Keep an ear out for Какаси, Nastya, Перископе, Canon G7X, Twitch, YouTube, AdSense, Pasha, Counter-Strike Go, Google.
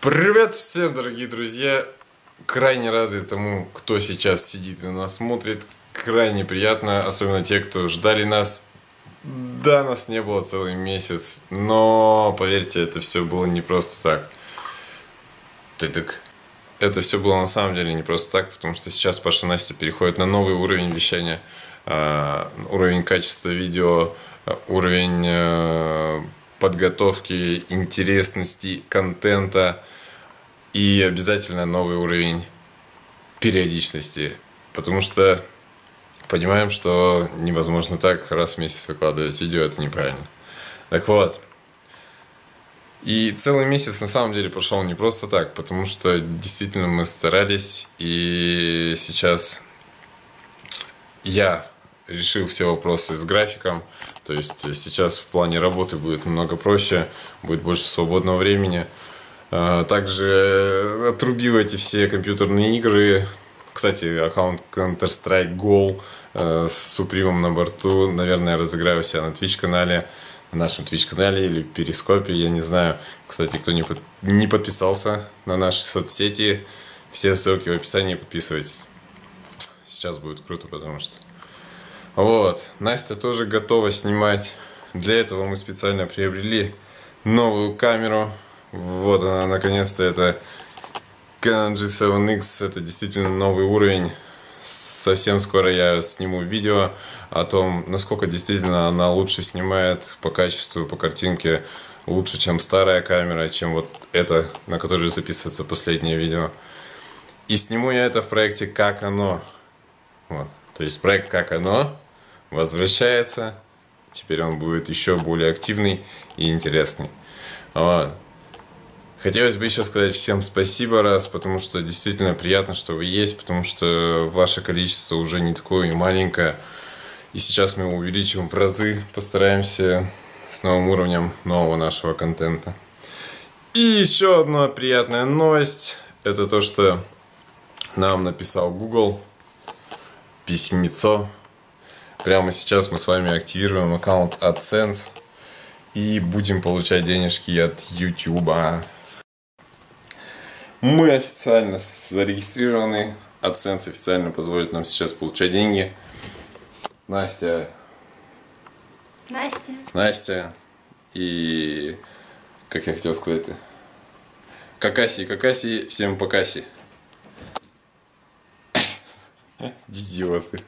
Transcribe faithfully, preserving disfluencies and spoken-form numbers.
Привет всем, дорогие друзья! Крайне рады тому, кто сейчас сидит и нас смотрит. Крайне приятно, особенно те, кто ждали нас. Да, нас не было целый месяц, но поверьте, это все было не просто так. Ты-тык. Это все было на самом деле не просто так, потому что сейчас Паша и Настя переходят на новый уровень вещания, уровень качества видео, уровень подготовки, интересности, контента и обязательно новый уровень периодичности. Потому что понимаем, что невозможно так раз в месяц выкладывать видео, это неправильно. Так вот. И целый месяц на самом деле прошел не просто так, потому что действительно мы старались, и сейчас я решил все вопросы с графиком, то есть сейчас в плане работы будет намного проще, будет больше свободного времени. Также отрубил эти все компьютерные игры. Кстати, аккаунт Counter-Strike Go с Супримом на борту, наверное, я разыграю себя на Twitch канале. На нашем Twitch-канале или Перископе, я не знаю. Кстати, кто не, под... не подписался на наши соцсети, все ссылки в описании, подписывайтесь. Сейчас будет круто, потому что... Вот, Настя тоже готова снимать. Для этого мы специально приобрели новую камеру. Вот она, наконец-то, это Canon джи семь икс, это действительно новый уровень. Совсем скоро я сниму видео о том, насколько действительно она лучше снимает по качеству, по картинке, лучше, чем старая камера, чем вот эта, на которую записывается последнее видео. И сниму я это в проекте «Как оно». Вот. То есть проект «Как оно» возвращается, теперь он будет еще более активный и интересный. Вот. Хотелось бы еще сказать всем спасибо раз, потому что действительно приятно, что вы есть, потому что ваше количество уже не такое и маленькое. И сейчас мы его увеличим в разы, постараемся с новым уровнем нового нашего контента. И еще одна приятная новость, это то, что нам написал Google письмецо. Прямо сейчас мы с вами активируем аккаунт AdSense и будем получать денежки от YouTube. Мы официально зарегистрированы. AdSense официально позволит нам сейчас получать деньги. Настя. Настя. Настя. И... Как я хотел сказать-то? Какаси, какаси, всем покаси. Идиоты.